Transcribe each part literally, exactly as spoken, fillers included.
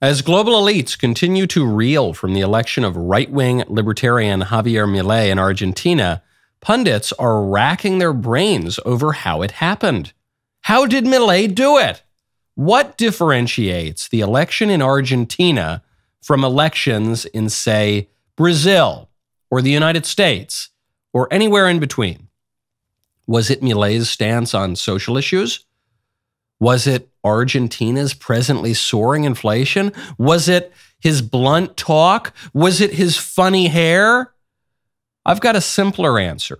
As global elites continue to reel from the election of right-wing libertarian Javier Milei in Argentina, pundits are racking their brains over how it happened. How did Milei do it? What differentiates the election in Argentina from elections in, say, Brazil or the United States or anywhere in between? Was it Milei's stance on social issues? Was it Argentina's presently soaring inflation? Was it his blunt talk? Was it his funny hair? I've got a simpler answer.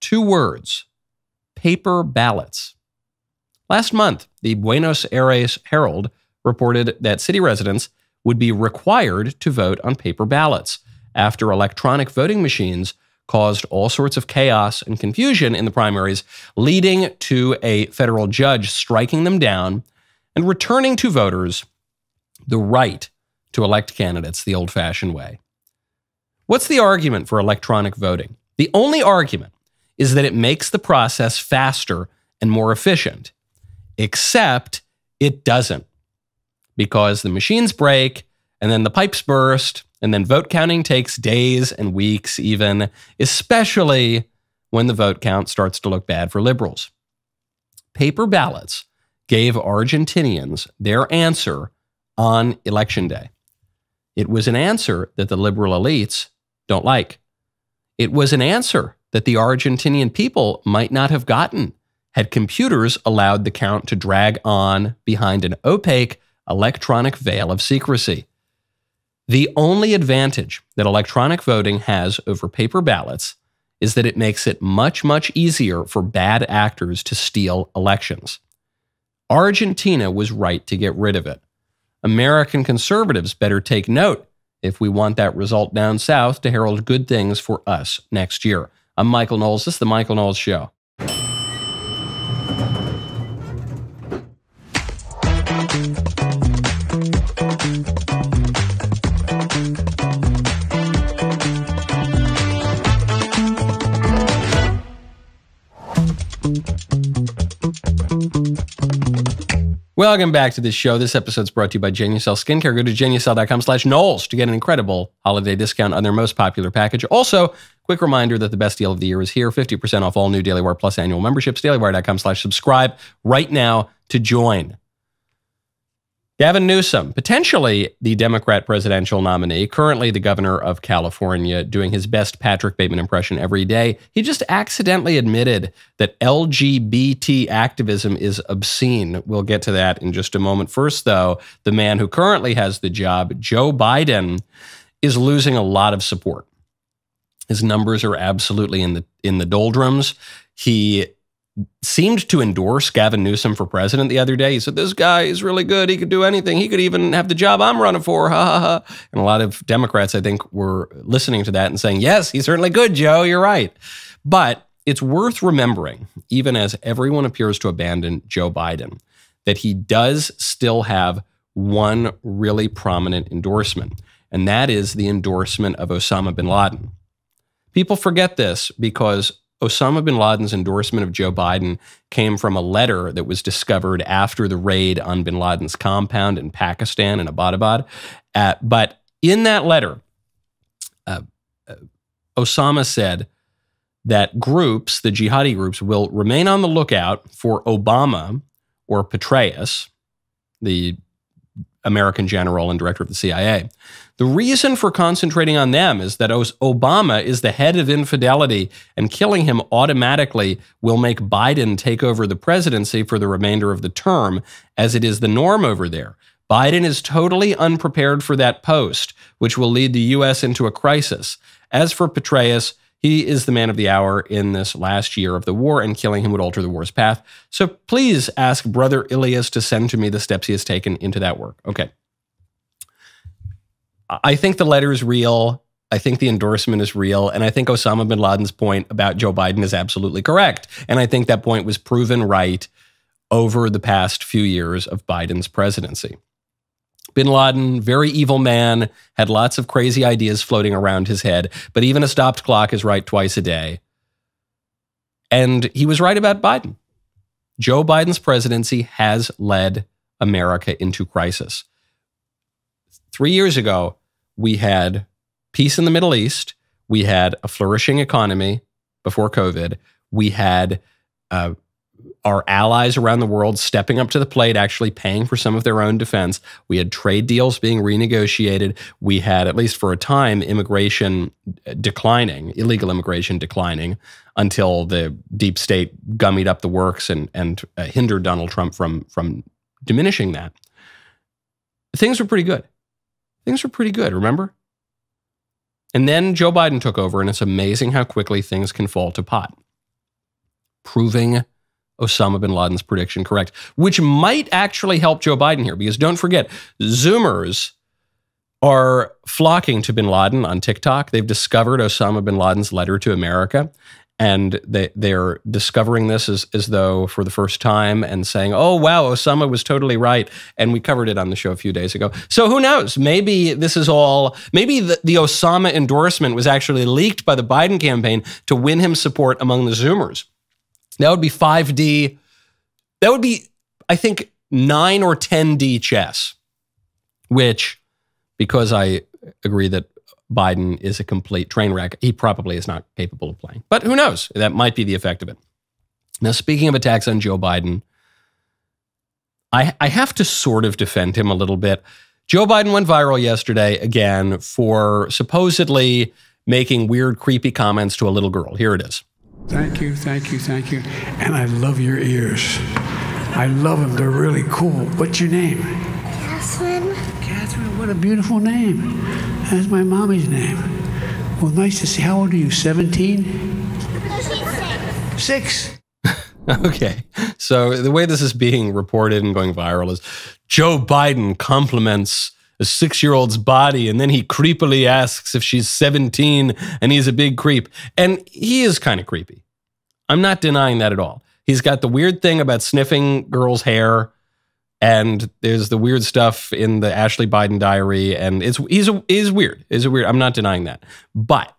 Two words: paper ballots. Last month, the Buenos Aires Herald reported that city residents would be required to vote on paper ballots after electronic voting machines caused all sorts of chaos and confusion in the primaries, leading to a federal judge striking them down and returning to voters the right to elect candidates the old-fashioned way. What's the argument for electronic voting? The only argument is that it makes the process faster and more efficient, except it doesn't, because the machines break and then the pipes burst, and then vote counting takes days and weeks even, especially when the vote count starts to look bad for liberals. Paper ballots gave Argentinians their answer on Election Day. It was an answer that the liberal elites don't like. It was an answer that the Argentinian people might not have gotten had computers allowed the count to drag on behind an opaque electronic veil of secrecy. The only advantage that electronic voting has over paper ballots is that it makes it much, much easier for bad actors to steal elections. Argentina was right to get rid of it. American conservatives better take note if we want that result down south to herald good things for us next year. I'm Michael Knowles. This is The Michael Knowles Show. Welcome back to this show. This episode's brought to you by Genius Skincare. Go to genucell dot com slash Knowles to get an incredible holiday discount on their most popular package. Also, quick reminder that the best deal of the year is here. fifty percent off all new Daily Wire Plus annual memberships. daily wire dot com slash subscribe right now to join. Gavin Newsom, potentially the Democrat presidential nominee, currently the governor of California, doing his best Patrick Bateman impression every day. He just accidentally admitted that L G B T activism is obscene. We'll get to that in just a moment. First, though, the man who currently has the job, Joe Biden, is losing a lot of support. His numbers are absolutely in the in the doldrums. He seemed to endorse Gavin Newsom for president the other day. He said, this guy is really good. He could do anything. He could even have the job I'm running for. Ha, ha, ha. And a lot of Democrats, I think, were listening to that and saying, yes, he's certainly good, Joe. You're right. But it's worth remembering, even as everyone appears to abandon Joe Biden, that he does still have one really prominent endorsement, and that is the endorsement of Osama bin Laden. People forget this because Osama bin Laden's endorsement of Joe Biden came from a letter that was discovered after the raid on bin Laden's compound in Pakistan in Abbottabad. Uh, but in that letter, uh, uh, Osama said that groups, the jihadi groups, will remain on the lookout for Obama or Petraeus, the American general and director of the C I A. The reason for concentrating on them is that Obama is the head of infidelity, and killing him automatically will make Biden take over the presidency for the remainder of the term, as it is the norm over there. Biden is totally unprepared for that post, which will lead the U S into a crisis. As for Petraeus, he is the man of the hour in this last year of the war, and killing him would alter the war's path. So please ask Brother Ilias to send to me the steps he has taken into that work. Okay. I think the letter is real. I think the endorsement is real. And I think Osama bin Laden's point about Joe Biden is absolutely correct. And I think that point was proven right over the past few years of Biden's presidency. Bin Laden, very evil man, had lots of crazy ideas floating around his head, but even a stopped clock is right twice a day. And he was right about Biden. Joe Biden's presidency has led America into crisis. three years ago, we had peace in the Middle East. We had a flourishing economy before COVID. We had uh, our allies around the world stepping up to the plate, actually paying for some of their own defense. We had trade deals being renegotiated. We had, at least for a time, immigration declining, illegal immigration declining, until the deep state gummied up the works and, and uh, hindered Donald Trump from, from diminishing that. Things were pretty good. Things were pretty good, remember? And then Joe Biden took over, and it's amazing how quickly things can fall to pot. Proving Osama bin Laden's prediction correct, which might actually help Joe Biden here, because don't forget, Zoomers are flocking to bin Laden on TikTok. They've discovered Osama bin Laden's letter to America, and they, they're discovering this as, as though for the first time and saying, oh, wow, Osama was totally right. And we covered it on the show a few days ago. So who knows? Maybe this is all, maybe the, the Osama endorsement was actually leaked by the Biden campaign to win him support among the Zoomers. That would be five D. That would be, I think, nine or ten D chess, which, because I agree that Biden is a complete train wreck, he probably is not capable of playing. But who knows? That might be the effect of it. Now, speaking of attacks on Joe Biden, I, I have to sort of defend him a little bit. Joe Biden went viral yesterday, again, for supposedly making weird, creepy comments to a little girl. Here it is. Thank you, thank you, thank you. And I love your ears. I love them. They're really cool. What's your name? Catherine. Catherine, what a beautiful name. That's my mommy's name. Well, nice to see. How old are you, seventeen? Six. Okay. So the way this is being reported and going viral is Joe Biden compliments a six-year-old's body, and then he creepily asks if she's seventeen, and he's a big creep. And he is kind of creepy. I'm not denying that at all. He's got the weird thing about sniffing girls' hair, and there's the weird stuff in the Ashley Biden diary, and it's he's a, he's weird. He's a weird. I'm not denying that. But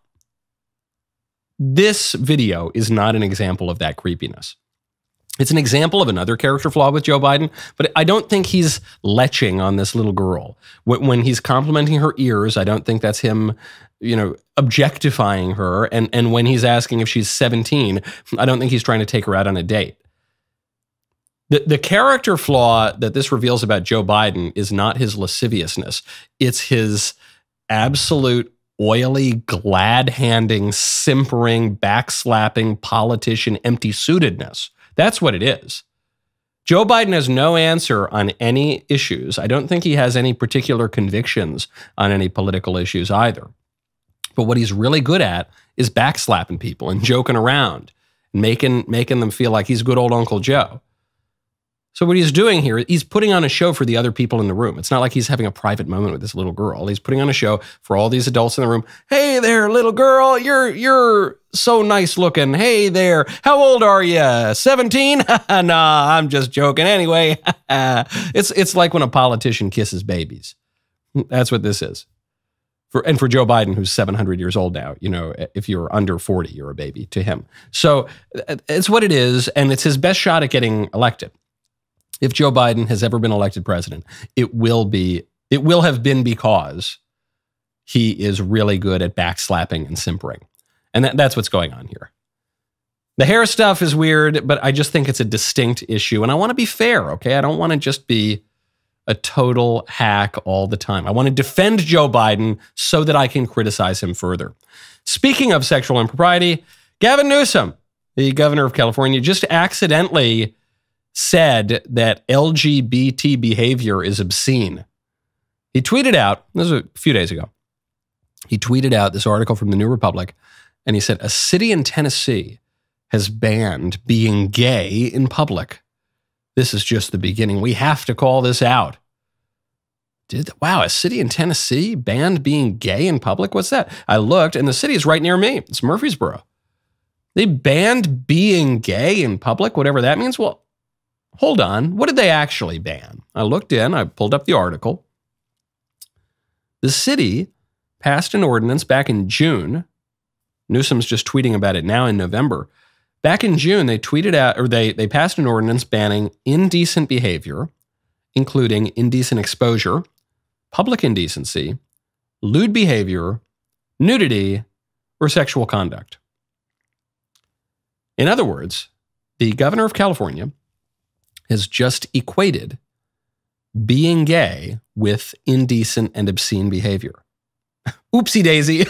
this video is not an example of that creepiness. It's an example of another character flaw with Joe Biden, but I don't think he's leching on this little girl. When he's complimenting her ears, I don't think that's him, you know, objectifying her. And, and when he's asking if she's seventeen, I don't think he's trying to take her out on a date. The, the character flaw that this reveals about Joe Biden is not his lasciviousness. It's his absolute oily, glad-handing, simpering, back-slapping politician empty-suitedness. That's what it is. Joe Biden has no answer on any issues. I don't think he has any particular convictions on any political issues either. But what he's really good at is backslapping people and joking around, and making, making them feel like he's good old Uncle Joe. So what he's doing here, he's putting on a show for the other people in the room. It's not like he's having a private moment with this little girl. He's putting on a show for all these adults in the room. Hey there, little girl, you're you're so nice looking. Hey there, how old are you? seventeen? Nah, I'm just joking. Anyway, it's it's like when a politician kisses babies. That's what this is. For, and for Joe Biden, who's seven hundred years old now, you know, if you're under forty, you're a baby to him. So it's what it is, and it's his best shot at getting elected. If Joe Biden has ever been elected president, it will be, it will have been because he is really good at backslapping and simpering. And that, that's what's going on here. The hair stuff is weird, but I just think it's a distinct issue. And I want to be fair, okay? I don't want to just be a total hack all the time. I want to defend Joe Biden so that I can criticize him further. Speaking of sexual impropriety, Gavin Newsom, the governor of California, just accidentally said that L G B T behavior is obscene. He tweeted out, this was a few days ago, he tweeted out this article from the New Republic, and he said, a city in Tennessee has banned being gay in public. This is just the beginning. We have to call this out. Did the, wow, a city in Tennessee banned being gay in public? What's that? I looked, and the city is right near me. It's Murfreesboro. They banned being gay in public, whatever that means. Well, hold on. What did they actually ban? I looked in. I pulled up the article. The city passed an ordinance back in June. Newsom's just tweeting about it now in November. Back in June, they tweeted out, or they, they passed an ordinance banning indecent behavior, including indecent exposure, public indecency, lewd behavior, nudity, or sexual conduct. In other words, the governor of California has just equated being gay with indecent and obscene behavior. Oopsie daisy.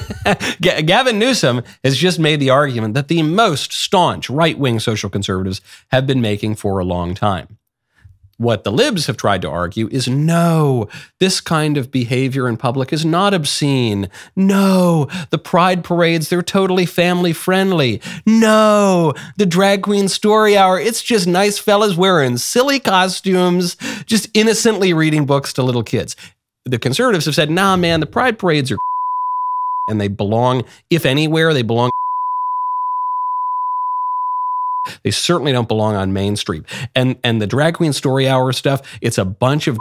Gavin Newsom has just made the argument that the most staunch right-wing social conservatives have been making for a long time. What the libs have tried to argue is, no, this kind of behavior in public is not obscene. No, the pride parades, they're totally family friendly. No, the drag queen story hour, it's just nice fellas wearing silly costumes, just innocently reading books to little kids. The conservatives have said, nah, man, the pride parades are and they belong, if anywhere, they belong. They certainly don't belong on Main Street. And and the drag queen story hour stuff, it's a bunch of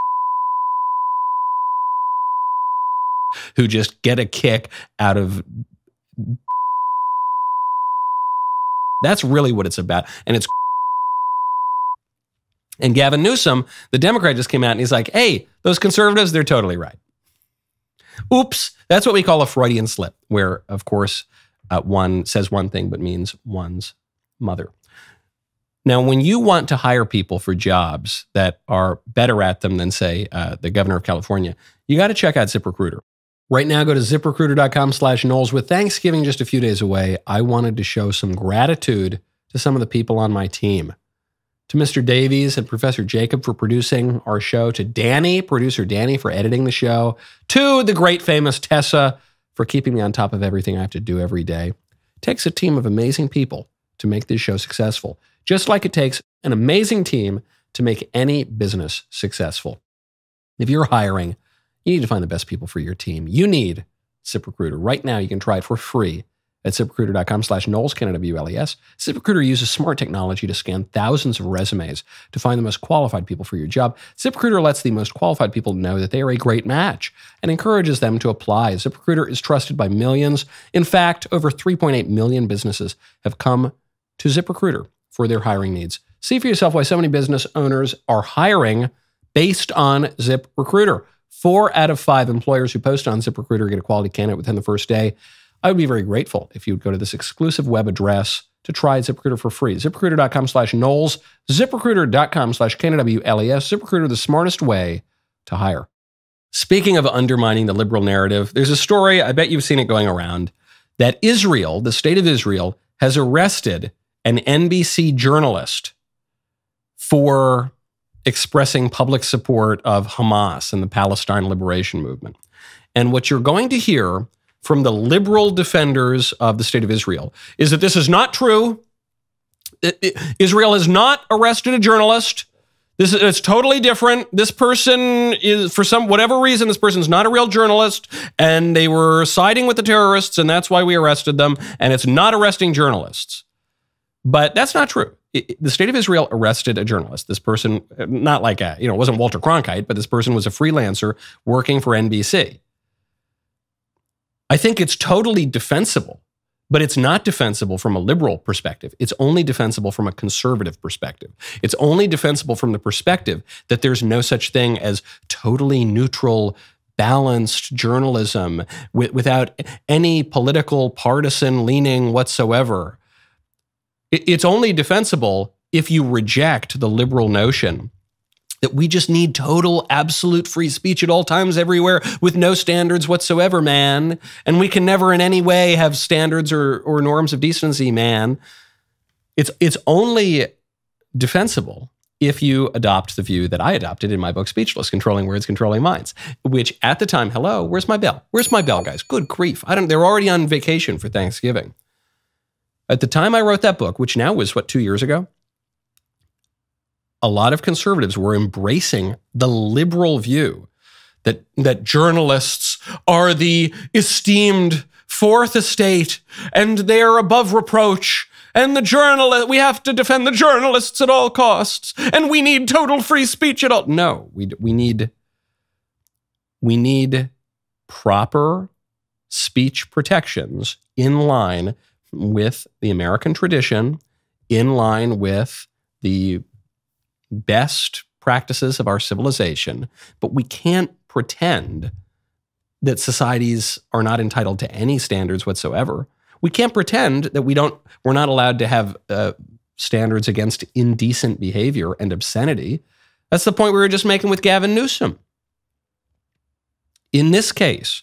who just get a kick out of. That's really what it's about. And it's. And Gavin Newsom, the Democrat, just came out and he's like, hey, those conservatives, they're totally right. Oops. That's what we call a Freudian slip, where, of course, uh, one says one thing but means one's mother. Now, when you want to hire people for jobs that are better at them than, say, uh, the governor of California, you got to check out ZipRecruiter. Right now, go to ZipRecruiter.com slash Knowles. With Thanksgiving just a few days away, I wanted to show some gratitude to some of the people on my team. To Mister Davies and Professor Jacob for producing our show. To Danny, producer Danny, for editing the show. To the great famous Tessa for keeping me on top of everything I have to do every day. It takes a team of amazing people to make this show successful, just like it takes an amazing team to make any business successful. If you're hiring, you need to find the best people for your team. You need ZipRecruiter. Right now, you can try it for free at ZipRecruiter.com slash Knowles, K N O W L E S. ZipRecruiter uses smart technology to scan thousands of resumes to find the most qualified people for your job. ZipRecruiter lets the most qualified people know that they are a great match and encourages them to apply. ZipRecruiter is trusted by millions. In fact, over three point eight million businesses have come to ZipRecruiter for their hiring needs. See for yourself why so many business owners are hiring based on ZipRecruiter. Four out of five employers who post on ZipRecruiter get a quality candidate within the first day. I would be very grateful if you would go to this exclusive web address to try ZipRecruiter for free. ZipRecruiter.com slash Knowles, ZipRecruiter.com slash K N O W L E S, ZipRecruiter, the smartest way to hire. Speaking of undermining the liberal narrative, there's a story, I bet you've seen it going around, that Israel, the state of Israel, has arrested an N B C journalist for expressing public support of Hamas and the Palestine Liberation Movement. And what you're going to hear from the liberal defenders of the state of Israel is that this is not true. It, it, Israel has not arrested a journalist. This is, it's totally different. This person is, for some, whatever reason, this person's not a real journalist, and they were siding with the terrorists, and that's why we arrested them, and it's not arresting journalists. But that's not true. It, the state of Israel arrested a journalist. This person, not like a, you know, it wasn't Walter Cronkite, but this person was a freelancer working for N B C. I think it's totally defensible, but it's not defensible from a liberal perspective. It's only defensible from a conservative perspective. It's only defensible from the perspective that there's no such thing as totally neutral, balanced journalism with, without any political partisan leaning whatsoever. It's only defensible if you reject the liberal notion that we just need total, absolute free speech at all times everywhere with no standards whatsoever, man. And we can never in any way have standards or, or norms of decency, man. It's, it's only defensible if you adopt the view that I adopted in my book, Speechless: Controlling Words, Controlling Minds, which at the time, hello, where's my bell? Where's my bell, guys? Good grief. I don't, they're already on vacation for Thanksgiving. At the time I wrote that book, which now was, what, two years ago? A lot of conservatives were embracing the liberal view that, that journalists are the esteemed fourth estate and they're above reproach. And the journalist, we have to defend the journalists at all costs. And we need total free speech at all. No, we, we need, we need proper speech protections in line with the American tradition, in line with the best practices of our civilization, but we can't pretend that societies are not entitled to any standards whatsoever. We can't pretend that we don't, we're not allowed to have uh, standards against indecent behavior and obscenity. That's the point we were just making with Gavin Newsom. In this case,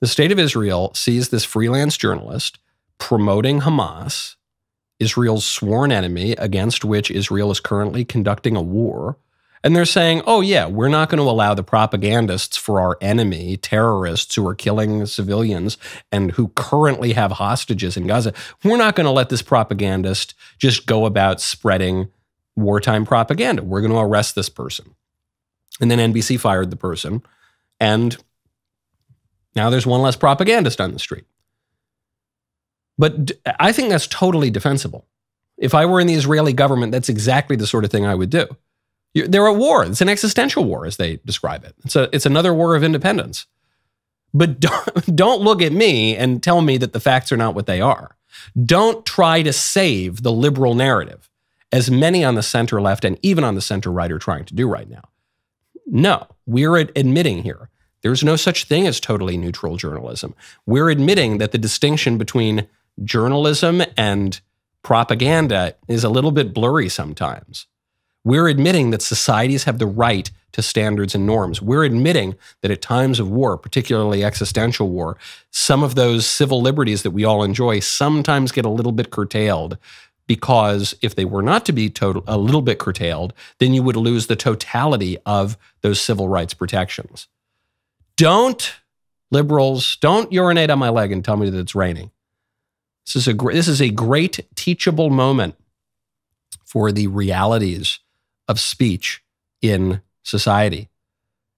the state of Israel sees this freelance journalist promoting Hamas, Israel's sworn enemy against which Israel is currently conducting a war. And they're saying, oh yeah, we're not going to allow the propagandists for our enemy, terrorists who are killing civilians and who currently have hostages in Gaza. We're not going to let this propagandist just go about spreading wartime propaganda. We're going to arrest this person. And then N B C fired the person. And now there's one less propagandist on the street. But I think that's totally defensible. If I were in the Israeli government, that's exactly the sort of thing I would do. They're at war. It's an existential war, as they describe it. It's, a, it's another war of independence. But don't, don't look at me and tell me that the facts are not what they are. Don't try to save the liberal narrative, as many on the center left and even on the center right are trying to do right now. No, we're admitting here, there's no such thing as totally neutral journalism. We're admitting that the distinction between journalism and propaganda is a little bit blurry sometimes. We're admitting that societies have the right to standards and norms. We're admitting that at times of war, particularly existential war, some of those civil liberties that we all enjoy sometimes get a little bit curtailed, because if they were not to be total, a little bit curtailed, then you would lose the totality of those civil rights protections. Don't, liberals, don't urinate on my leg and tell me that it's raining. This is a, this is a great teachable moment for the realities of speech in society.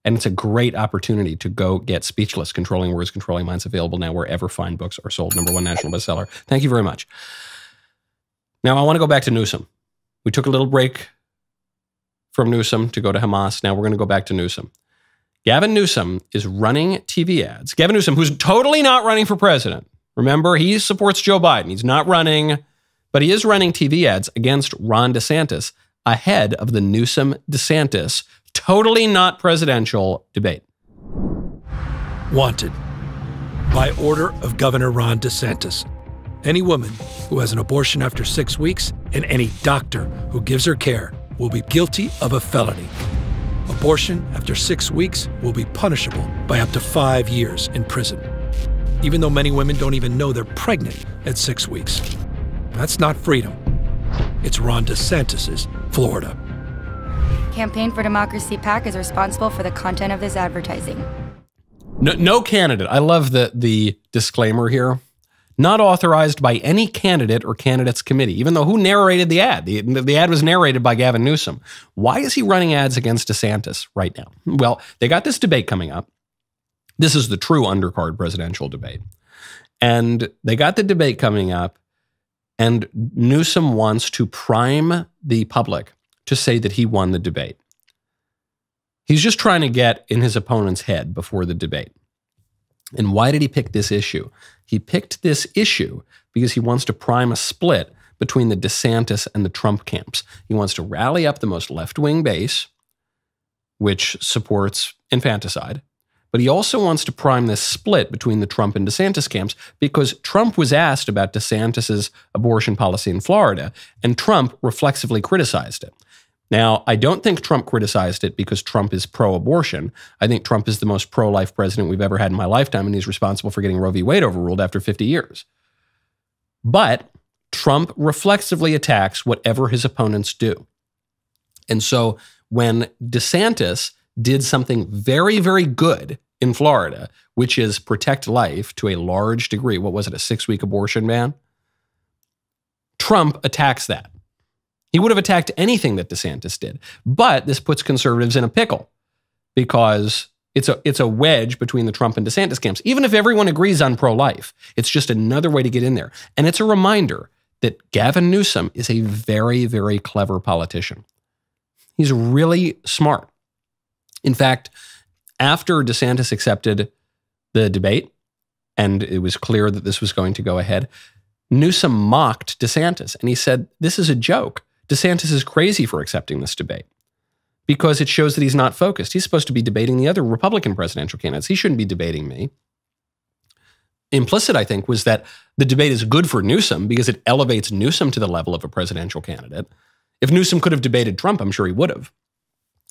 And it's a great opportunity to go get Speechless, Controlling Words, Controlling Minds, available now wherever fine books are sold. Number one national bestseller. Thank you very much. Now I want to go back to Newsom. We took a little break from Newsom to go to Hamas. Now we're going to go back to Newsom. Gavin Newsom is running T V ads. Gavin Newsom, who's totally not running for president. Remember, he supports Joe Biden. He's not running, but he is running T V ads against Ron DeSantis, ahead of the Newsom-DeSantis totally not presidential debate. Wanted. By order of Governor Ron DeSantis, any woman who has an abortion after six weeks and any doctor who gives her care will be guilty of a felony. Abortion after six weeks will be punishable by up to five years in prison, even though many women don't even know they're pregnant at six weeks. That's not freedom. It's Ron DeSantis's Florida. Campaign for Democracy PAC is responsible for the content of this advertising. No, no candidate. I love the, the disclaimer here. Not authorized by any candidate or candidates committee, even though who narrated the ad? The, the ad was narrated by Gavin Newsom. Why is he running ads against DeSantis right now? Well, they got this debate coming up. This is the true undercard presidential debate. And they got the debate coming up. And Newsom wants to prime the public to say that he won the debate. He's just trying to get in his opponent's head before the debate. And why did he pick this issue? He picked this issue because he wants to prime a split between the DeSantis and the Trump camps. He wants to rally up the most left-wing base, which supports infanticide. But he also wants to prime this split between the Trump and DeSantis camps, because Trump was asked about DeSantis's abortion policy in Florida, and Trump reflexively criticized it. Now, I don't think Trump criticized it because Trump is pro-abortion. I think Trump is the most pro-life president we've ever had in my lifetime, and he's responsible for getting Roe v. Wade overruled after fifty years. But Trump reflexively attacks whatever his opponents do. And so when DeSantis did something very, very good in Florida, which is protect life to a large degree, what was it, a six-week abortion ban? Trump attacks that. He would have attacked anything that DeSantis did, but this puts conservatives in a pickle, because it's a, it's a wedge between the Trump and DeSantis camps. Even if everyone agrees on pro-life, it's just another way to get in there. And it's a reminder that Gavin Newsom is a very, very clever politician. He's really smart. In fact, after DeSantis accepted the debate, and it was clear that this was going to go ahead, Newsom mocked DeSantis, and he said, this is a joke. DeSantis is crazy for accepting this debate. because it shows that he's not focused. He's supposed to be debating the other Republican presidential candidates. He shouldn't be debating me. Implicit, I think, was that the debate is good for Newsom because it elevates Newsom to the level of a presidential candidate. If Newsom could have debated Trump, I'm sure he would have.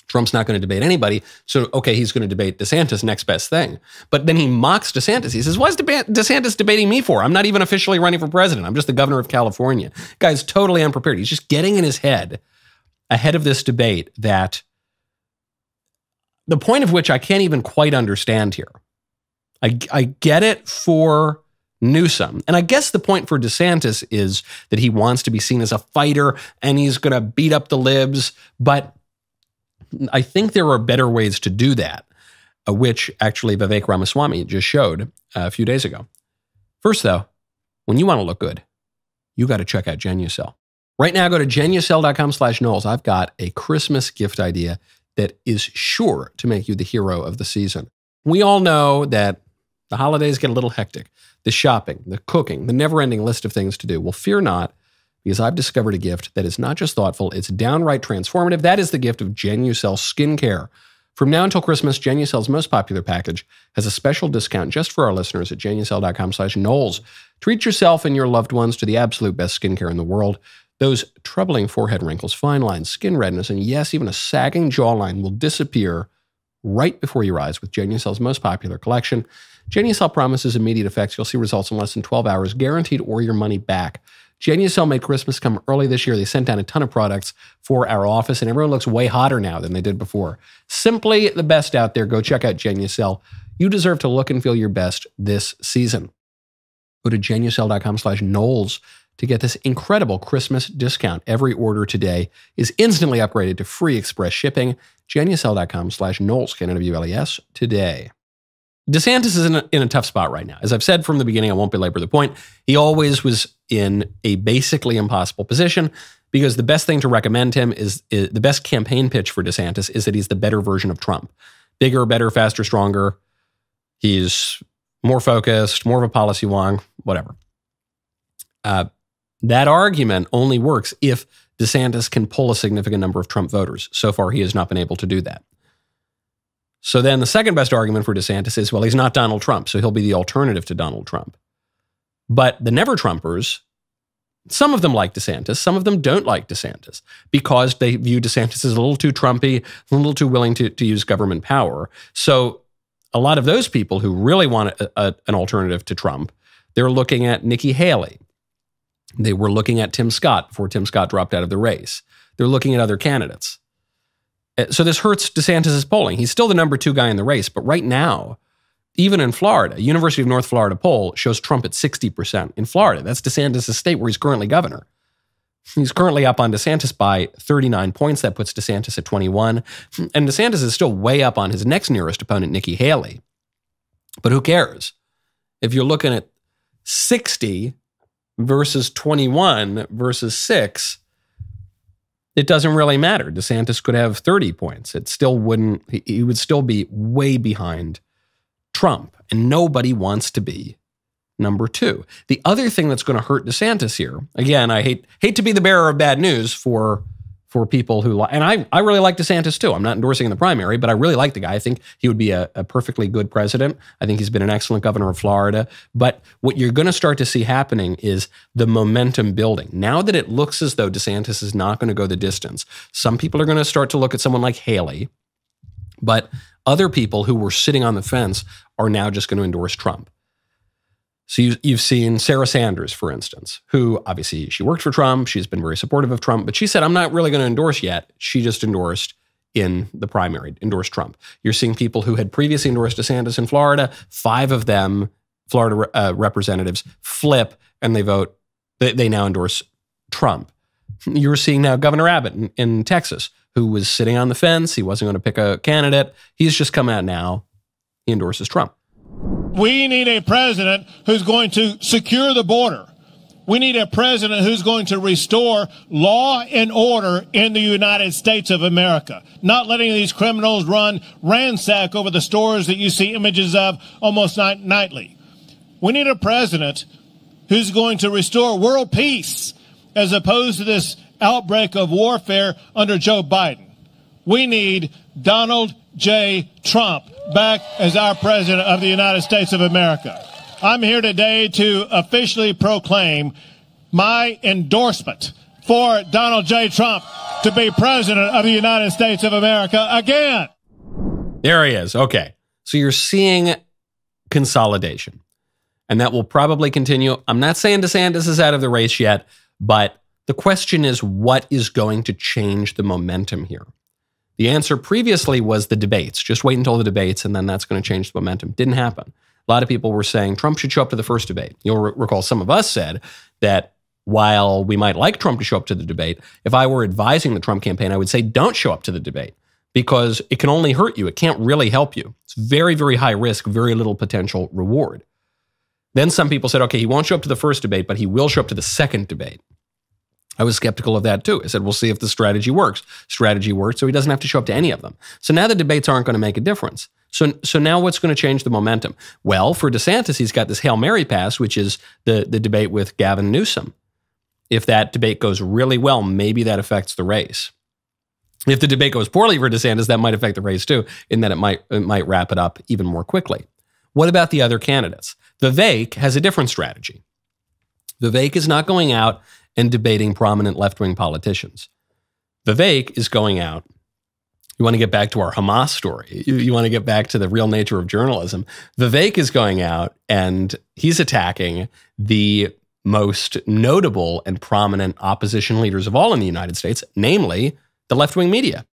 Trump's not going to debate anybody, so okay, he's going to debate DeSantis, next best thing. But then he mocks DeSantis. He says, what's DeSantis debating me for? I'm not even officially running for president. I'm just the governor of California. Guy's totally unprepared. He's just getting in his head ahead of this debate that the point of which I can't even quite understand here. I, I get it for Newsom. And I guess the point for DeSantis is that he wants to be seen as a fighter and he's going to beat up the libs, but I think there are better ways to do that, which actually Vivek Ramaswamy just showed a few days ago. First, though, when you want to look good, you got to check out Genucell. Right now, go to genucell dot com slash Knowles. I've got a Christmas gift idea that is sure to make you the hero of the season. We all know that the holidays get a little hectic. The shopping, the cooking, the never-ending list of things to do. Well, fear not, because I've discovered a gift that is not just thoughtful, it's downright transformative. That is the gift of Genucell Skincare. From now until Christmas, Genucell's most popular package has a special discount just for our listeners at genucell dot com slash Knowles. Treat yourself and your loved ones to the absolute best skincare in the world. Those troubling forehead wrinkles, fine lines, skin redness, and yes, even a sagging jawline will disappear right before your eyes with Genucell's most popular collection. Genucell promises immediate effects. You'll see results in less than twelve hours, guaranteed, or your money back. Genucell made Christmas come early this year. They sent down a ton of products for our office, and everyone looks way hotter now than they did before. Simply the best out there. Go check out Genucell. You deserve to look and feel your best this season. Go to genucell dot com slash Knowles to get this incredible Christmas discount. Every order today is instantly upgraded to free express shipping. genucell dot com slash Knowles. Can interview L E S today. DeSantis is in a, in a tough spot right now. As I've said from the beginning, I won't belabor the point. He always was in a basically impossible position because the best thing to recommend him is, is the best campaign pitch for DeSantis is that he's the better version of Trump. Bigger, better, faster, stronger. He's more focused, more of a policy wong, whatever. Uh, that argument only works if DeSantis can pull a significant number of Trump voters. So far, he has not been able to do that. So then the second best argument for DeSantis is, well, he's not Donald Trump, so he'll be the alternative to Donald Trump. But the never-Trumpers, some of them like DeSantis, some of them don't like DeSantis because they view DeSantis as a little too Trumpy, a little too willing to, to use government power. So a lot of those people who really want a, a, an alternative to Trump, they're looking at Nikki Haley. They were looking at Tim Scott before Tim Scott dropped out of the race. They're looking at other candidates. So this hurts DeSantis' polling. He's still the number two guy in the race, but right now, even in Florida, University of North Florida poll shows Trump at sixty percent. In Florida, that's DeSantis' state where he's currently governor. He's currently up on DeSantis by thirty-nine points. That puts DeSantis at twenty-one. And DeSantis is still way up on his next nearest opponent, Nikki Haley. But who cares? If you're looking at sixty versus twenty-one versus six, it doesn't really matter. DeSantis could have thirty points. It still wouldn't, he would still be way behind Trump. And nobody wants to be number two. The other thing that's going to hurt DeSantis here, again, I hate hate to be the bearer of bad news for, for people who, and I, I really like DeSantis too. I'm not endorsing in the primary, but I really like the guy. I think he would be a, a perfectly good president. I think he's been an excellent governor of Florida. But what you're going to start to see happening is the momentum building. Now that it looks as though DeSantis is not going to go the distance, some people are going to start to look at someone like Haley, but other people who were sitting on the fence are now just going to endorse Trump. So you, you've seen Sarah Sanders, for instance, who obviously she worked for Trump. She's been very supportive of Trump, but she said, I'm not really going to endorse yet. She just endorsed in the primary, endorsed Trump. You're seeing people who had previously endorsed DeSantis in Florida. Five of them, Florida uh, representatives, flip and they vote. They, they now endorse Trump. You're seeing now Governor Abbott in, in Texas, who was sitting on the fence. He wasn't going to pick a candidate. He's just come out now. He endorses Trump. We need a president who's going to secure the border. We need a president who's going to restore law and order in the United States of America, not letting these criminals run ransack over the stores that you see images of almost night nightly. We need a president who's going to restore world peace as opposed to this outbreak of warfare under Joe Biden. We need Donald J. Trump back as our president of the United States of America. I'm here today to officially proclaim my endorsement for Donald J. Trump to be president of the United States of America again. There he is. Okay. So you're seeing consolidation, and that will probably continue. I'm not saying DeSantis is out of the race yet, but the question is, what is going to change the momentum here? The answer previously was the debates. Just wait until the debates, and then that's going to change the momentum. Didn't happen. A lot of people were saying Trump should show up to the first debate. You'll recall some of us said that while we might like Trump to show up to the debate, if I were advising the Trump campaign, I would say don't show up to the debate because it can only hurt you. It can't really help you. It's very, very high risk, very little potential reward. Then some people said, okay, he won't show up to the first debate, but he will show up to the second debate. I was skeptical of that too. I said, we'll see if the strategy works. Strategy worked, so he doesn't have to show up to any of them. So now the debates aren't going to make a difference. So, so now what's going to change the momentum? Well, for DeSantis, he's got this Hail Mary pass, which is the, the debate with Gavin Newsom. If that debate goes really well, maybe that affects the race. If the debate goes poorly for DeSantis, that might affect the race too, in that it might, it might wrap it up even more quickly. What about the other candidates? Vivek has a different strategy. Vivek is not going out and debating prominent left-wing politicians. Vivek is going out. You want to get back to our Hamas story. You, you want to get back to the real nature of journalism. Vivek is going out and he's attacking the most notable and prominent opposition leaders of all in the United States, namely the left-wing media.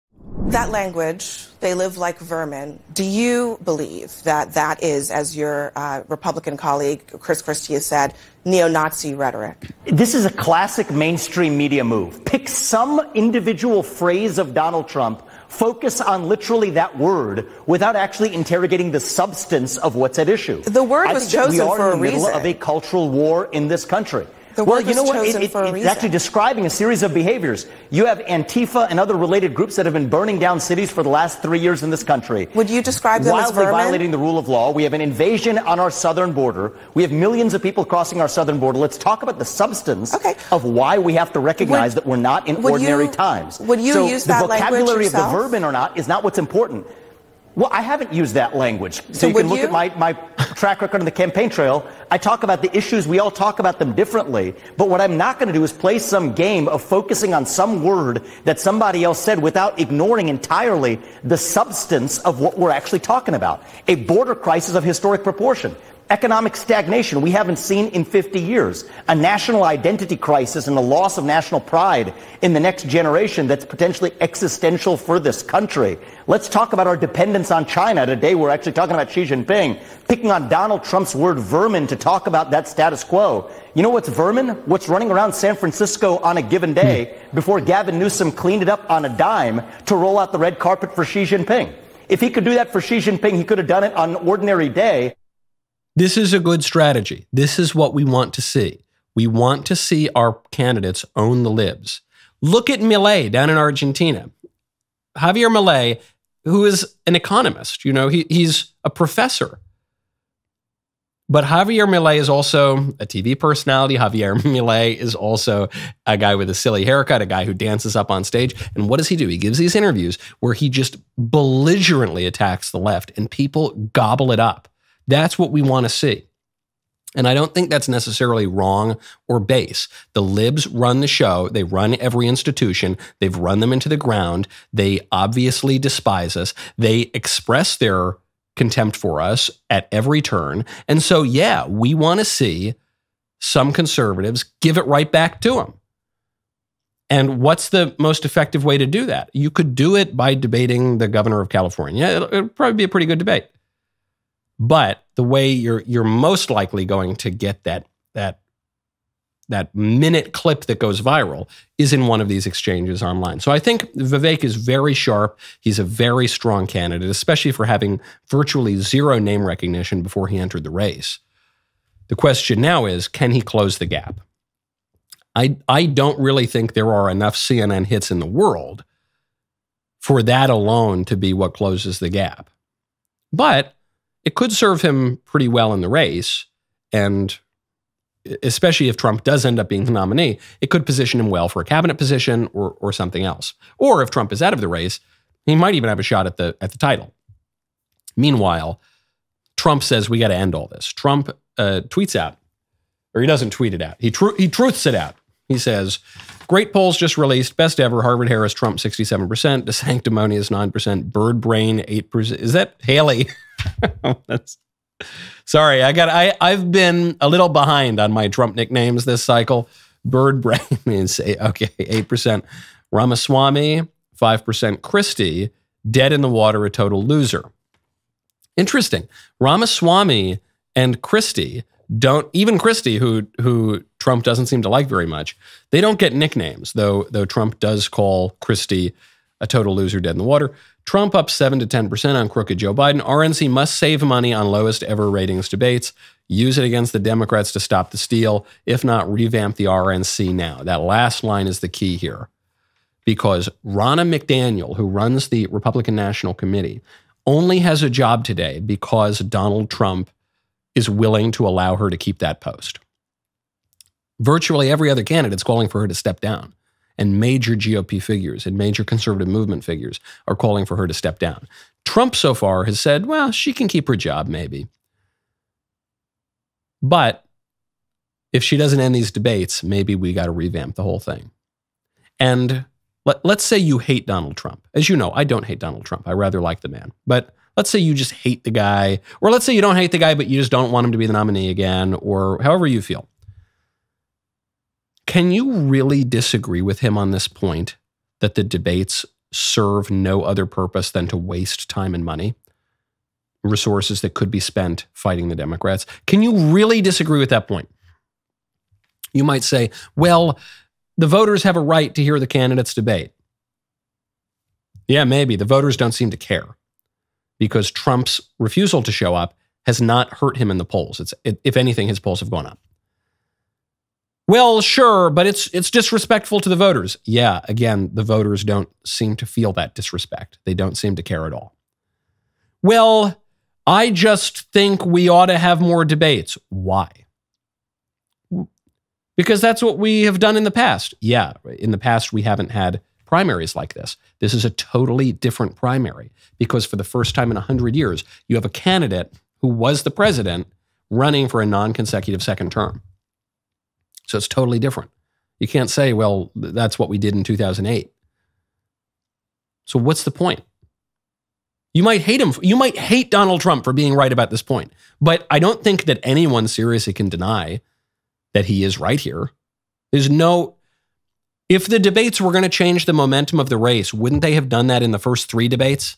That language, they live like vermin. Do you believe that that is, as your uh, Republican colleague Chris Christie has said, neo-Nazi rhetoric? This is a classic mainstream media move. Pick some individual phrase of Donald Trump, focus on literally that word without actually interrogating the substance of what's at issue. The word was chosen for a reason. I think that we are in the middle of a cultural war in this country. Well, you know what? It, it, it's actually describing a series of behaviors. You have Antifa and other related groups that have been burning down cities for the last three years in this country. Would you describe them as vermin? Wildly violating the rule of law. We have an invasion on our southern border. We have millions of people crossing our southern border. Let's talk about the substance okay. of why we have to recognize would, that we're not in ordinary you, times. Would you so use that language yourself? The vocabulary of the vermin or not is not what's important. Well, I haven't used that language. So, so you can look you? at my, my track record on the campaign trail. I talk about the issues. We all talk about them differently. But what I'm not going to do is play some game of focusing on some word that somebody else said without ignoring entirely the substance of what we're actually talking about. A border crisis of historic proportion. Economic stagnation we haven't seen in fifty years, a national identity crisis and a loss of national pride in the next generation that's potentially existential for this country. Let's talk about our dependence on China. Today we're actually talking about Xi Jinping, picking on Donald Trump's word vermin to talk about that status quo. You know what's vermin? What's running around San Francisco on a given day before Gavin Newsom cleaned it up on a dime to roll out the red carpet for Xi Jinping. If he could do that for Xi Jinping, he could have done it on an ordinary day. This is a good strategy. This is what we want to see. We want to see our candidates own the libs. Look at Milei down in Argentina. Javier Milei, who is an economist, you know, he, he's a professor. But Javier Milei is also a T V personality. Javier Milei is also a guy with a silly haircut, a guy who dances up on stage. And what does he do? He gives these interviews where he just belligerently attacks the left and people gobble it up. That's what we want to see. And I don't think that's necessarily wrong or base. The libs run the show. They run every institution. They've run them into the ground. They obviously despise us. They express their contempt for us at every turn. And so, yeah, we want to see some conservatives give it right back to them. And what's the most effective way to do that? You could do it by debating the governor of California. It'll, it'll probably be a pretty good debate. But the way you're you're most likely going to get that that that minute clip that goes viral is in one of these exchanges online. So I think Vivek is very sharp. He's a very strong candidate, especially for having virtually zero name recognition before he entered the race. The question now is, can he close the gap? I I don't really think there are enough C N N hits in the world for that alone to be what closes the gap. But it could serve him pretty well in the race, and especially if Trump does end up being the nominee, it could position him well for a cabinet position or, or something else. Or if Trump is out of the race, He might even have a shot at the at the title. Meanwhile, Trump says we got to end all this. Trump uh, tweets out, or he doesn't tweet it out. He tr- he truths it out. He says, great polls just released, best ever, Harvard-Harris, Trump sixty-seven percent, DeSanctimonious nine percent, Bird Brain eight percent. Is that Haley? That's, sorry, I got, I, I've been a little behind on my Trump nicknames this cycle. Bird Brain is, okay, eight percent. Ramaswamy, five percent. Christie, dead in the water, a total loser. Interesting. Ramaswamy and Christie don't, even Christie, who who Trump doesn't seem to like very much, they don't get nicknames, though though Trump does call Christie a total loser, dead in the water. Trump up seven to ten percent on crooked Joe Biden. R N C must save money on lowest ever ratings debates. Use it against the Democrats to stop the steal. If not, revamp the R N C now. That last line is the key here, because Ronna McDaniel, who runs the Republican National Committee, only has a job today because Donald Trump is willing to allow her to keep that post. Virtually every other candidate's calling for her to step down, and major G O P figures and major conservative movement figures are calling for her to step down. Trump so far has said, well, she can keep her job maybe. But if she doesn't end these debates, maybe we got to revamp the whole thing. And let, let's say you hate Donald Trump. As you know, I don't hate Donald Trump. I rather like the man. But let's say you just hate the guy, or let's say you don't hate the guy, but you just don't want him to be the nominee again, or however you feel. Can you really disagree with him on this point that the debates serve no other purpose than to waste time and money, resources that could be spent fighting the Democrats? Can you really disagree with that point? You might say, well, the voters have a right to hear the candidates debate. Yeah, maybe. The voters don't seem to care, because Trump's refusal to show up has not hurt him in the polls. It's, if anything, his polls have gone up. Well, sure, but it's it's disrespectful to the voters. Yeah, again, the voters don't seem to feel that disrespect. They don't seem to care at all. Well, I just think we ought to have more debates. Why? Because that's what we have done in the past. Yeah, in the past, we haven't had primaries like this. This is a totally different primary, because for the first time in one hundred years, you have a candidate who was the president running for a non-consecutive second term. So it's totally different. You can't say, well, that's what we did in two thousand eight. So what's the point? You might hate him. You might hate Donald Trump for being right about this point, but I don't think that anyone seriously can deny that he is right here. There's no... If the debates were going to change the momentum of the race, wouldn't they have done that in the first three debates?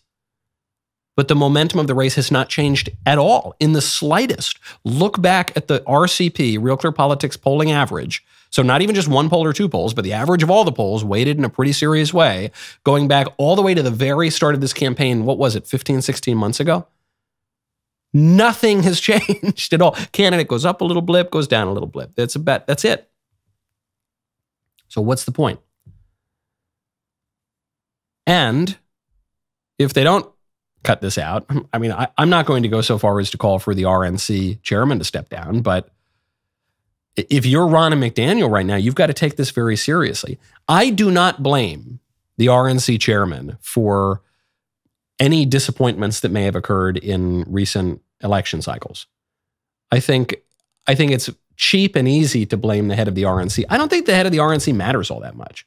But the momentum of the race has not changed at all, in the slightest. Look back at the R C P, Real Clear Politics polling average. So not even just one poll or two polls, but the average of all the polls weighted in a pretty serious way, going back all the way to the very start of this campaign. What was it, fifteen, sixteen months ago? Nothing has changed at all. Candidate goes up a little blip, goes down a little blip. That's a bet. That's it. So what's the point? And if they don't cut this out, I mean, I, I'm not going to go so far as to call for the R N C chairman to step down, but if you're Ronna McDaniel right now, you've got to take this very seriously. I do not blame the R N C chairman for any disappointments that may have occurred in recent election cycles. I think, I think it's cheap and easy to blame the head of the R N C. I don't think the head of the R N C matters all that much.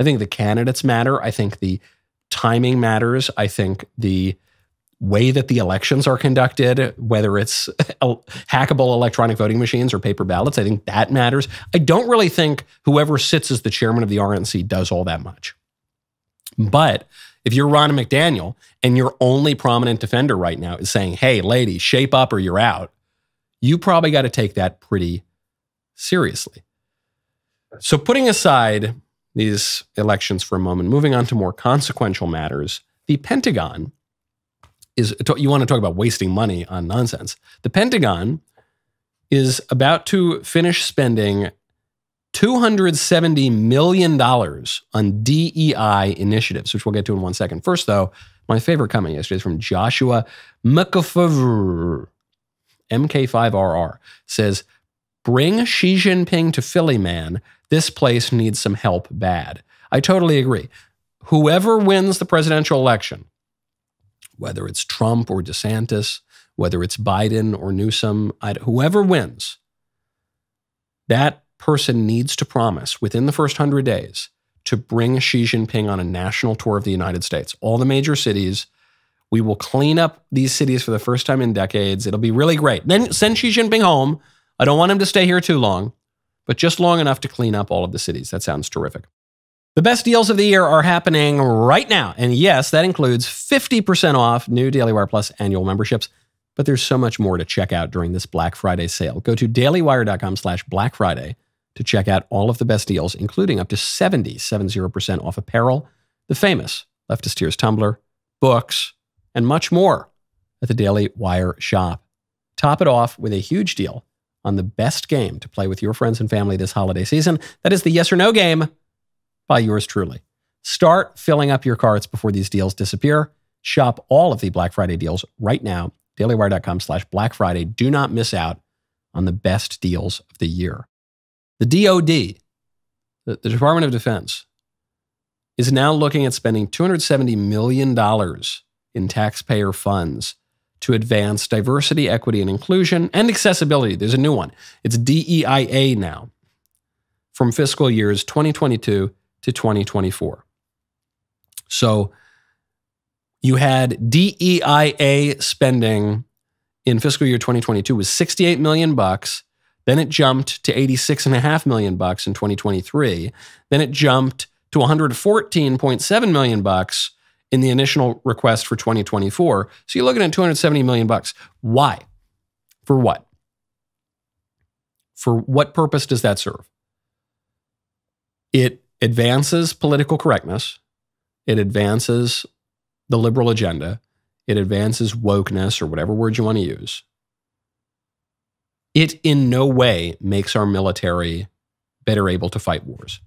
I think the candidates matter. I think the timing matters. I think the way that the elections are conducted, whether it's hackable electronic voting machines or paper ballots, I think that matters. I don't really think whoever sits as the chairman of the R N C does all that much. But if you're Ronna McDaniel and your only prominent defender right now is saying, hey, lady, shape up or you're out, you probably got to take that pretty seriously. So putting aside these elections for a moment, moving on to more consequential matters, the Pentagon is, you want to talk about wasting money on nonsense. The Pentagon is about to finish spending two hundred seventy million dollars on D E I initiatives, which we'll get to in one second. First, though, my favorite comment yesterday is from Joshua McAfee. M K five R R says, bring Xi Jinping to Philly, man. This place needs some help bad. I totally agree. whoever wins the presidential election, whether it's Trump or DeSantis, whether it's Biden or Newsom, whoever wins, that person needs to promise within the first hundred days to bring Xi Jinping on a national tour of the United States. All the major cities. We will clean up these cities for the first time in decades. It'll be really great. Then send Xi Jinping home. I don't want him to stay here too long, but just long enough to clean up all of the cities. That sounds terrific. The best deals of the year are happening right now. And yes, that includes fifty percent off new Daily Wire Plus annual memberships. But there's so much more to check out during this Black Friday sale. Go to dailywire.com slash Black Friday to check out all of the best deals, including up to seventy percent off apparel, the famous Leftist Tears tumbler, books, and much more at the Daily Wire shop. Top it off with a huge deal on the best game to play with your friends and family this holiday season. That is the Yes or No Game by yours truly. Start filling up your carts before these deals disappear. Shop all of the Black Friday deals right now. Dailywire.com slash Black Friday. Do not miss out on the best deals of the year. The D O D, the, the Department of Defense, is now looking at spending two hundred seventy million dollars in taxpayer funds to advance diversity, equity, and inclusion, and accessibility. There's a new one. It's D E I A now, from fiscal years twenty twenty-two to twenty twenty-four. So you had D E I A spending in fiscal year twenty twenty-two was sixty-eight million bucks. Then it jumped to eighty-six and a half million bucks in twenty twenty-three. Then it jumped to one hundred fourteen point seven million bucks in the initial request for twenty twenty-four. So you're looking at two hundred seventy million bucks. Why? For what? For what purpose does that serve? It advances political correctness. It advances the liberal agenda. It advances wokeness, or whatever word you want to use. It in no way makes our military better able to fight wars.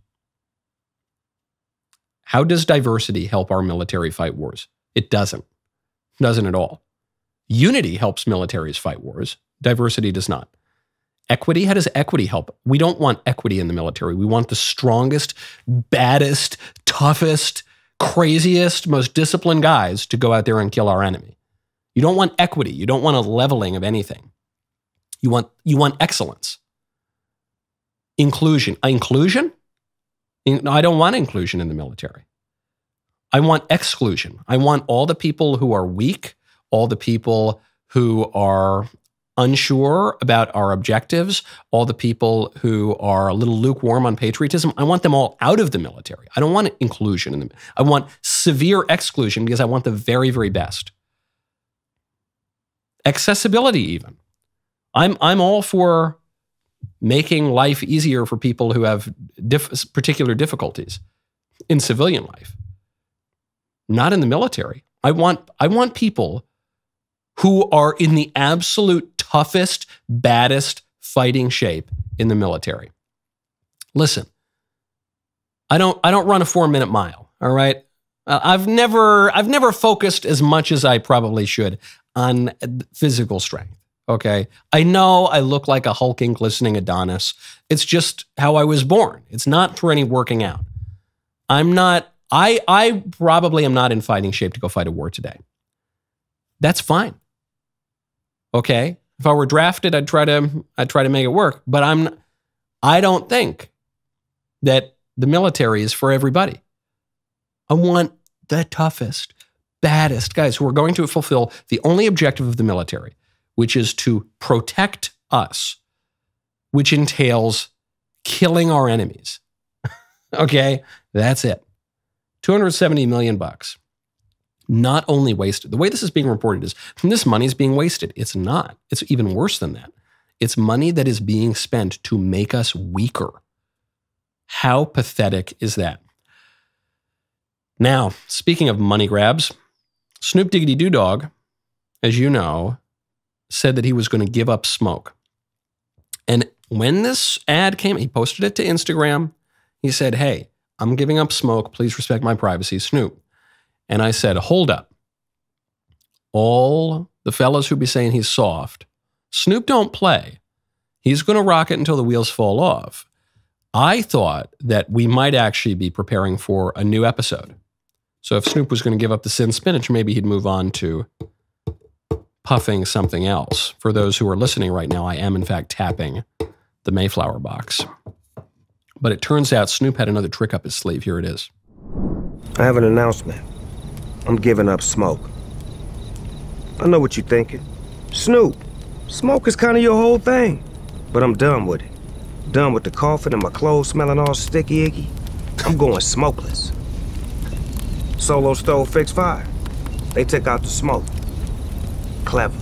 How does diversity help our military fight wars? It doesn't. It doesn't at all. Unity helps militaries fight wars. Diversity does not. Equity, how does equity help? We don't want equity in the military. We want the strongest, baddest, toughest, craziest, most disciplined guys to go out there and kill our enemy. You don't want equity. You don't want a leveling of anything. You want, you want excellence. Inclusion. Inclusion? I don't want inclusion in the military. I want exclusion. I want all the people who are weak, all the people who are unsure about our objectives, all the people who are a little lukewarm on patriotism. I want them all out of the military. I don't want inclusion in them. I want severe exclusion because I want the very, very best. Accessibility even. I'm, I'm all for making life easier for people who have diff- particular difficulties in civilian life, not in the military. I want, I want people who are in the absolute toughest, baddest fighting shape in the military. Listen, I don't, I don't run a four-minute mile, all right? Uh, I've never, I've never focused as much as I probably should on physical strength. Okay. I know I look like a hulking, glistening Adonis. It's just how I was born. It's not for any working out. I'm not, I, I probably am not in fighting shape to go fight a war today. That's fine. Okay. If I were drafted, I'd try to, I'd try to make it work, but I'm, I don't think that the military is for everybody. I want the toughest, baddest guys who are going to fulfill the only objective of the military, which is to protect us, which entails killing our enemies. Okay, that's it. two hundred seventy million bucks. Not only wasted. The way this is being reported is this money is being wasted. It's not. It's even worse than that. It's money that is being spent to make us weaker. How pathetic is that? Now, speaking of money grabs, Snoop Diggity Doo Dogg, as you know, said that he was going to give up smoke. And when this ad came, he posted it to Instagram. He said, hey, I'm giving up smoke. Please respect my privacy, Snoop. And I said, hold up. All the fellas who be saying he's soft, Snoop don't play. He's going to rock it until the wheels fall off. I thought that we might actually be preparing for a new episode So if Snoop was going to give up the sin spinach, maybe he'd move on to puffing something else. For those who are listening right now, I am, in fact, tapping the Mayflower box. But it turns out Snoop had another trick up his sleeve. Here it is. I have an announcement. I'm giving up smoke. I know what you're thinking. Snoop, smoke is kind of your whole thing. But I'm done with it. Done with the coughing and my clothes smelling all sticky-icky. I'm going smokeless. Solo stove fixed fire. They took out the smoke. Clever.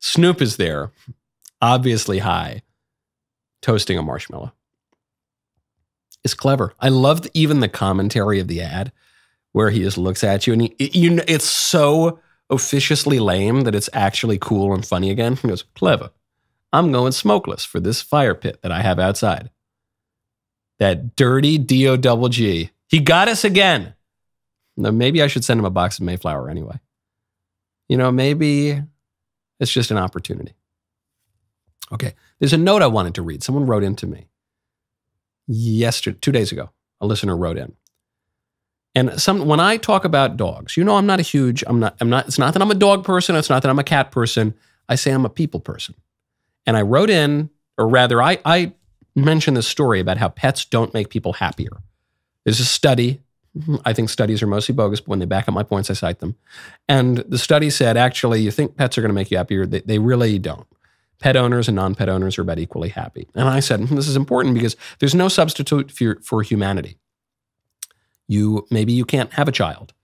Snoop is there, obviously high, toasting a marshmallow. It's clever. I loved even the commentary of the ad where he just looks at you and he, you know, it's so officiously lame that it's actually cool and funny again. He goes, clever. I'm going smokeless for this fire pit that I have outside. That dirty D O double G. He got us again. Now, maybe I should send him a box of Mayflower anyway. You know, maybe it's just an opportunity. Okay, there's a note I wanted to read. Someone wrote in to me yesterday, two days ago. A listener wrote in. And some, when I talk about dogs, you know, I'm not a huge, I'm not, I'm not, it's not that I'm a dog person. It's not that I'm a cat person. I say I'm a people person. And I wrote in, or rather I, I mentioned this story about how pets don't make people happier. There's a study. I think studies are mostly bogus, but when they back up my points, I cite them. And the study said, actually, you think pets are going to make you happier. They, they really don't. Pet owners and non-pet owners are about equally happy. And I said, this is important because there's no substitute for, for humanity. You, maybe you can't have a child.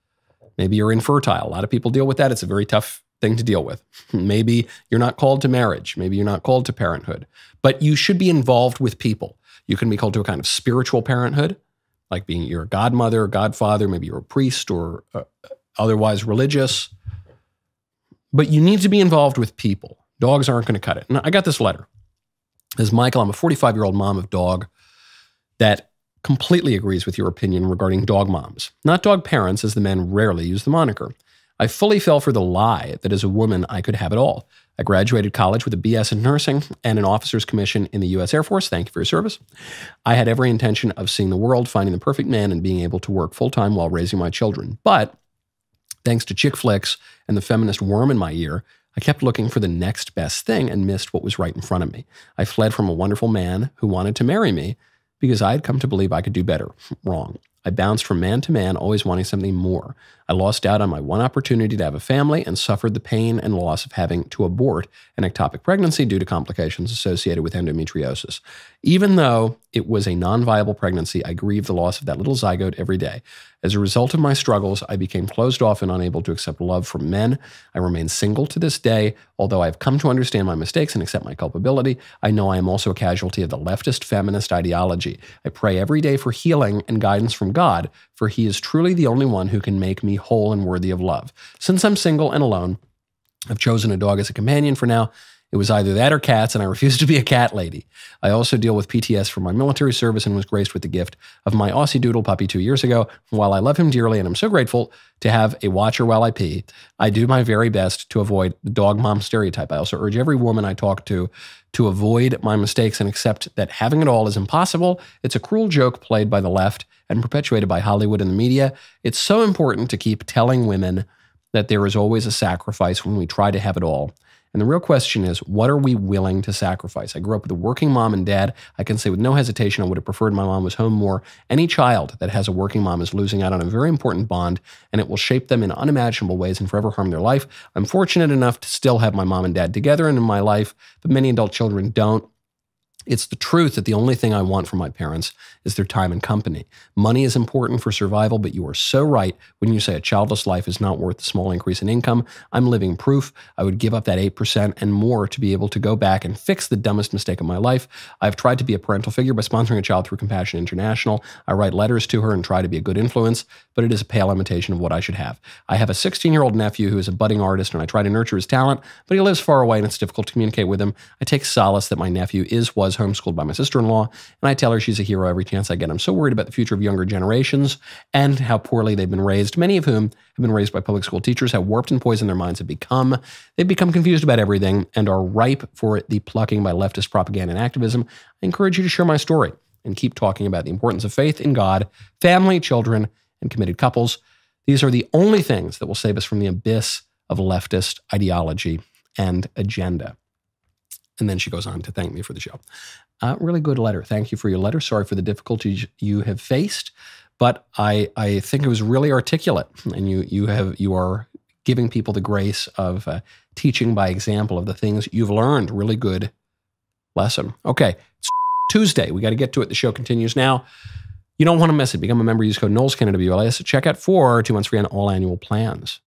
Maybe you're infertile. A lot of people deal with that. It's a very tough thing to deal with. Maybe you're not called to marriage. Maybe you're not called to parenthood. But you should be involved with people. You can be called to a kind of spiritual parenthood, like being your godmother, godfather, maybe you're a priest or uh, otherwise religious. But you need to be involved with people. Dogs aren't going to cut it. And I got this letter. This is Michael. I'm a forty-five-year-old mom of dog that completely agrees with your opinion regarding dog moms, not dog parents, as the men rarely use the moniker. I fully fell for the lie that as a woman, I could have it all. I graduated college with a B S in nursing and an officer's commission in the U S Air Force. Thank you for your service. I had every intention of seeing the world, finding the perfect man, and being able to work full-time while raising my children. But thanks to chick flicks and the feminist worm in my ear, I kept looking for the next best thing and missed what was right in front of me. I fled from a wonderful man who wanted to marry me because I had come to believe I could do better. Wrong. I bounced from man to man, always wanting something more. I lost out on my one opportunity to have a family and suffered the pain and loss of having to abort an ectopic pregnancy due to complications associated with endometriosis. Even though it was a non-viable pregnancy, I grieved the loss of that little zygote every day. As a result of my struggles, I became closed off and unable to accept love from men. I remain single to this day. Although I've come to understand my mistakes and accept my culpability, I know I am also a casualty of the leftist feminist ideology. I pray every day for healing and guidance from God, for he is truly the only one who can make me whole and worthy of love. Since I'm single and alone, I've chosen a dog as a companion for now. It was either that or cats, and I refused to be a cat lady. I also deal with P T S from my military service and was graced with the gift of my Aussie Doodle puppy two years ago. While I love him dearly and I'm so grateful to have a watcher while I pee, I do my very best to avoid the dog mom stereotype. I also urge every woman I talk to to avoid my mistakes and accept that having it all is impossible. It's a cruel joke played by the left and perpetuated by Hollywood and the media. It's so important to keep telling women that there is always a sacrifice when we try to have it all. And the real question is, what are we willing to sacrifice? I grew up with a working mom and dad. I can say with no hesitation, I would have preferred my mom was home more. Any child that has a working mom is losing out on a very important bond, and it will shape them in unimaginable ways and forever harm their life. I'm fortunate enough to still have my mom and dad together and in my life, but many adult children don't. It's the truth that the only thing I want from my parents is their time and company. Money is important for survival, but you are so right when you say a childless life is not worth the small increase in income. I'm living proof. I would give up that eight percent and more to be able to go back and fix the dumbest mistake of my life. I've tried to be a parental figure by sponsoring a child through Compassion International. I write letters to her and try to be a good influence, but it is a pale imitation of what I should have. I have a sixteen-year-old nephew who is a budding artist, and I try to nurture his talent, but he lives far away and it's difficult to communicate with him. I take solace that my nephew is, was, was homeschooled by my sister-in-law, and I tell her she's a hero every chance I get. I'm so worried about the future of younger generations and how poorly they've been raised, many of whom have been raised by public school teachers, how warped and poisoned their minds have become. They've become confused about everything and are ripe for the plucking by leftist propaganda and activism. I encourage you to share my story and keep talking about the importance of faith in God, family, children, and committed couples. These are the only things that will save us from the abyss of leftist ideology and agenda. And then she goes on to thank me for the show. Uh, really good letter. Thank you for your letter. Sorry for the difficulties you have faced, but I, I think it was really articulate. And you you have you are giving people the grace of uh, teaching by example of the things you've learned. Really good lesson. Okay, it's Tuesday. We got to get to it. The show continues now. You don't want to miss it. Become a member. Use code Knowles Canada B L S at checkout for two months free on all annual plans.